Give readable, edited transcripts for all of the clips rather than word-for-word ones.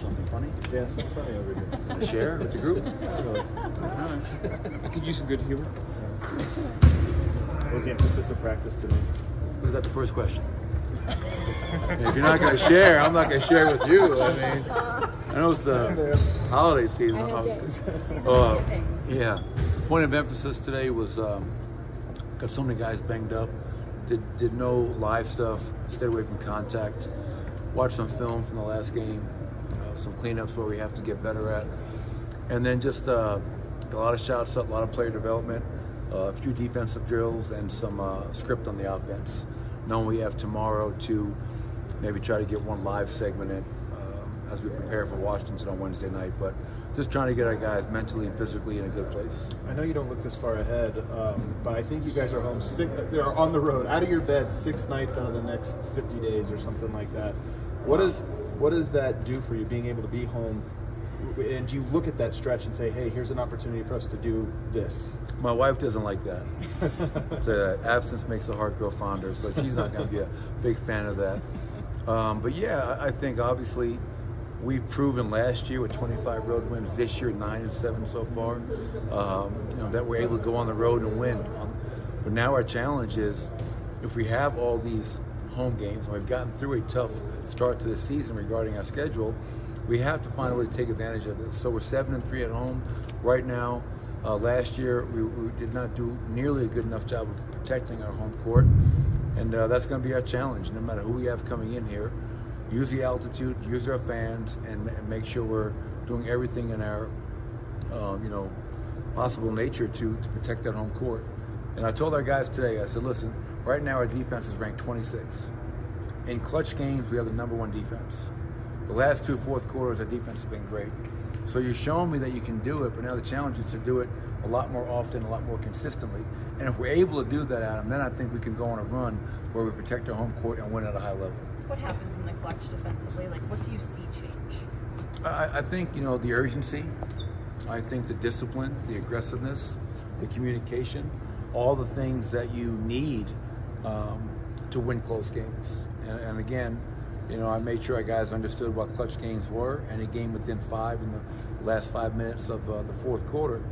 something funny? Yeah, something funny over here. Want to share with the group? I could use some good humor. What was the emphasis of practice today? Was that the first question? If you're not going to share, I'm not going to share with you. I mean, I know it's the holiday season. Yeah. The point of emphasis today was got so many guys banged up. Did no live stuff. Stayed away from contact. Watched some film from the last game. Some cleanups where we have to get better at. And then just a lot of shots up, a lot of player development, a few defensive drills, and some script on the offense. Knowing we have tomorrow to maybe try to get one live segment in as we prepare for Washington on Wednesday night, but just trying to get our guys mentally and physically in a good place. I know you don't look this far ahead, but I think you guys are home sick. They're on the road, out of your bed 6 nights out of the next 50 days or something like that. What does that do for you, being able to be home? And do you look at that stretch and say, hey, here's an opportunity for us to do this? My wife doesn't like that. So, absence makes the heart grow fonder, so she's not going to be a big fan of that. But yeah, I think obviously we've proven last year with 25 road wins, this year 9 and 7 so far, you know, that we're able to go on the road and win. But now our challenge is, if we have all these home games, and we've gotten through a tough start to the season regarding our schedule, we have to find a way to take advantage of this. So we're 7 and 3 at home right now. Last year, we did not do nearly a good enough job of protecting our home court, and that's going to be our challenge, no matter who we have coming in here. Use the altitude, use our fans, and make sure we're doing everything in our, you know, possible nature to protect that home court. And I told our guys today, I said, listen, right now our defense is ranked 26. In clutch games, we have the #1 defense. The last 2 fourth quarters, our defense has been great. So you're showing me that you can do it, but now the challenge is to do it a lot more often, a lot more consistently. And if we're able to do that, Adam, then I think we can go on a run where we protect our home court and win at a high level. What happens in the clutch defensively? Like, what do you see change? I think, you know, the urgency. I think the discipline, the aggressiveness, the communication, all the things that you need to win close games. And again, you know, I made sure our guys understood what clutch games were, and a game within 5 in the last 5 minutes of the 4th quarter.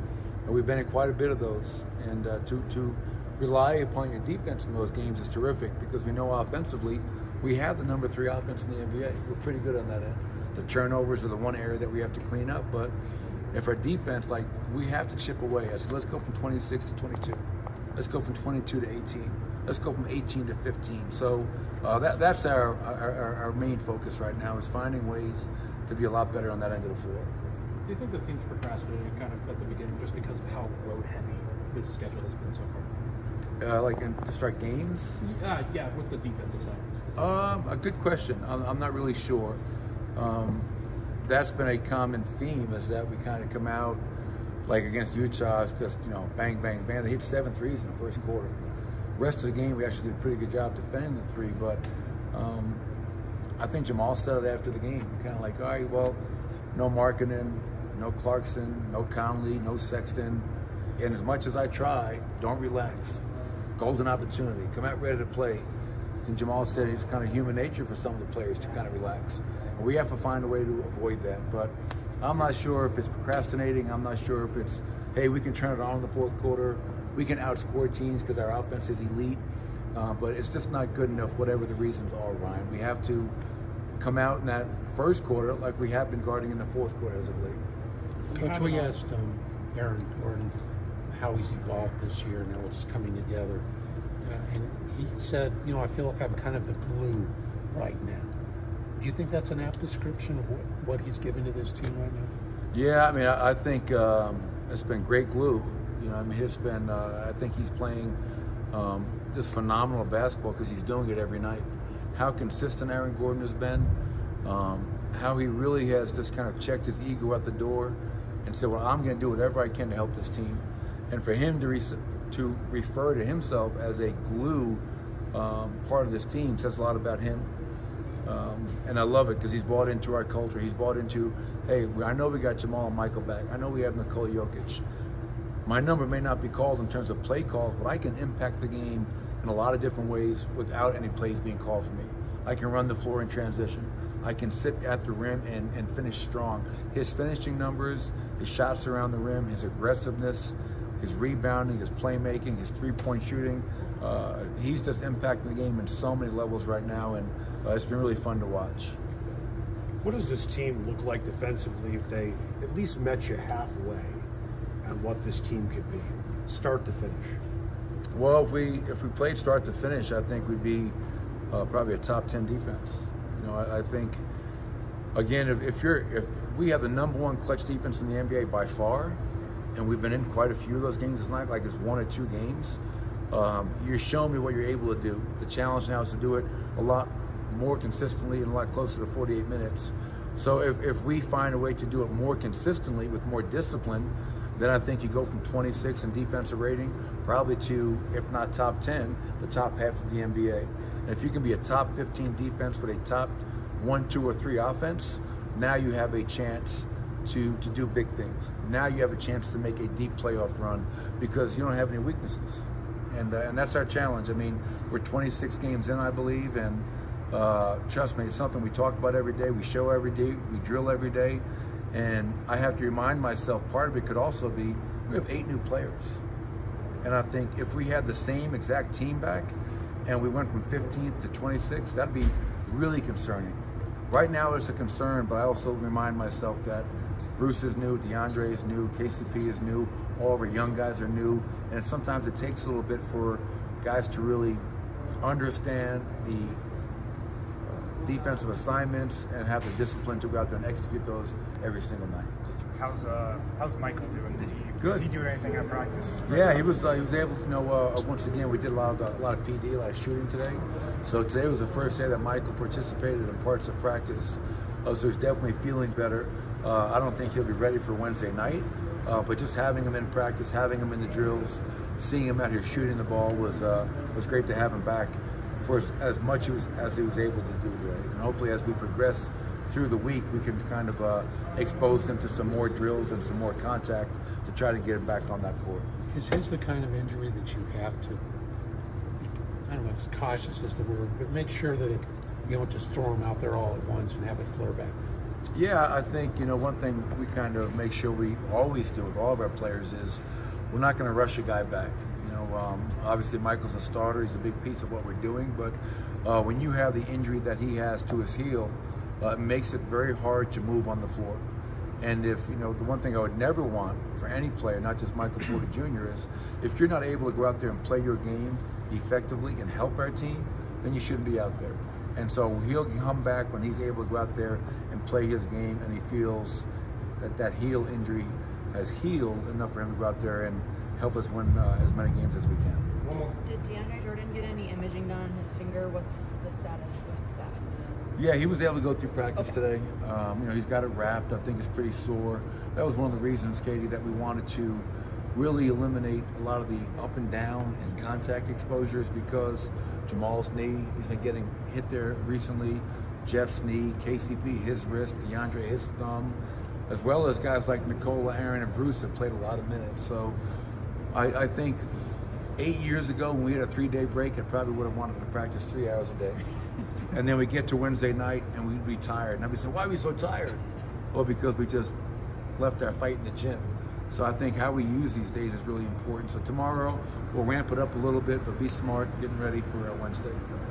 And we've been in quite a bit of those. And to rely upon your defense in those games is terrific, because we know offensively we have the #3 offense in the NBA. We're pretty good on that end. The turnovers are the one area that we have to clean up. But if our defense, like, we have to chip away. I said, let's go from 26 to 22. Let's go from 22 to 18. Let's go from 18 to 15. So that's our main focus right now, is finding ways to be a lot better on that end of the floor. Do you think the team's procrastinating kind of at the beginning just because of how road heavy this schedule has been so far? Like in, to start games? Yeah, with the defensive side. A good question. I'm not really sure. That's been a common theme, is that we kind of come out like against Utah. It's just, you know, bang, bang, bang. They hit 7 threes in the 1st quarter. Rest of the game, we actually did a pretty good job defending the 3, but I think Jamal said it after the game, kind of like, all right, well, no Markkanen, no Clarkson, no Conley, no Sexton, and as much as I try, don't relax. Golden opportunity, come out ready to play. I think Jamal said it's kind of human nature for some of the players to kind of relax. And we have to find a way to avoid that, but I'm not sure if it's procrastinating. I'm not sure if it's, hey, we can turn it on in the 4th quarter. We can outscore teams because our offense is elite, but it's just not good enough, whatever the reasons are, Ryan. We have to come out in that 1st quarter like we have been guarding in the 4th quarter as of late. Coach, we asked Aaron Gordon how he's evolved this year and how it's coming together. And he said, you know, I feel like I'm kind of the glue right now. Do you think that's an apt description of what he's giving to this team right now? Yeah, I mean, I think it's been great glue. You know, I mean, it's been, I think he's playing just phenomenal basketball because he's doing it every night. How consistent Aaron Gordon has been, how he really has just kind of checked his ego at the door and said, well, I'm going to do whatever I can to help this team. And for him to refer to himself as a glue part of this team says a lot about him. And I love it because he's bought into our culture. He's bought into, hey, I know we got Jamal and Michael back. I know we have Nikola Jokic. My number may not be called in terms of play calls, but I can impact the game in a lot of different ways without any plays being called for me. I can run the floor in transition. I can sit at the rim and finish strong. His finishing numbers, his shots around the rim, his aggressiveness, his rebounding, his playmaking, his three-point shooting. He's just impacting the game in so many levels right now, and it's been really fun to watch. What does this team look like defensively if they at least met you halfway on what this team could be, start to finish? Well, if we played start to finish, I think we'd be probably a top 10 defense. You know, I think again, if we have the #1 clutch defense in the NBA by far, and we've been in quite a few of those games. It's not like it's one or two games. You're showing me what you're able to do. The challenge now is to do it a lot more consistently and a lot closer to 48 minutes. So if we find a way to do it more consistently with more discipline, then I think you go from 26 in defensive rating probably to, if not top 10, the top half of the NBA. And if you can be a top 15 defense with a top 1, 2, or 3 offense, now you have a chance to do big things. Now you have a chance to make a deep playoff run because you don't have any weaknesses. And that's our challenge. I mean, we're 26 games in, I believe, and trust me, it's something we talk about every day, we show every day, we drill every day. And I have to remind myself, part of it could also be, we have 8 new players. And I think if we had the same exact team back and we went from 15th to 26th, that'd be really concerning. Right now it's a concern, but I also remind myself that Bruce is new, DeAndre is new, KCP is new, all of our young guys are new. And sometimes it takes a little bit for guys to really understand the defensive assignments and have the discipline to go out there and execute those every single night. How's Michael doing? Good. Does he do anything at practice? Yeah, he was able to, once again, we did a lot of PD, a lot of shooting today. So today was the first day that Michael participated in parts of practice. So he's definitely feeling better. I don't think he'll be ready for Wednesday night, but just having him in practice, having him in the drills, seeing him out here shooting the ball was great to have him back for as much as he was able to do today. And hopefully as we progress through the week, we can kind of expose him to some more drills and some more contact to try to get him back on that court. Is his the kind of injury that you have to, I don't know if it's cautious is the word, but make sure that you don't just throw him out there all at once and have it flare back? Yeah, I think, one thing we kind of make sure we always do with all of our players is we're not gonna rush a guy back. Obviously Michael's a starter, he's a big piece of what we're doing, but when you have the injury that he has to his heel, it makes it very hard to move on the floor. And if, the one thing I would never want for any player, not just Michael Porter Jr., is if you're not able to go out there and play your game effectively and help our team, then you shouldn't be out there. And so he'll come back when he's able to go out there and play his game and he feels that that heel injury has healed enough for him to go out there and help us win as many games as we can. Did DeAndre Jordan get any imaging done on his finger? What's the status with that? Yeah, he was able to go through practice today. He's got it wrapped. I think it's pretty sore. That was one of the reasons, Katie, that we wanted to really eliminate a lot of the up and down and contact exposures because Jamal's knee, he's been getting hit there recently. Jeff's knee, KCP, his wrist, DeAndre, his thumb, as well as guys like Nikola, Aaron, and Bruce have played a lot of minutes. So I think 8 years ago when we had a 3-day break, I probably would have wanted to practice 3 hours a day. And then we get to Wednesday night and we'd be tired. And I'd be saying, why are we so tired? Well, because we just left our fight in the gym. So I think how we use these days is really important. So tomorrow we'll ramp it up a little bit, but be smart, getting ready for Wednesday.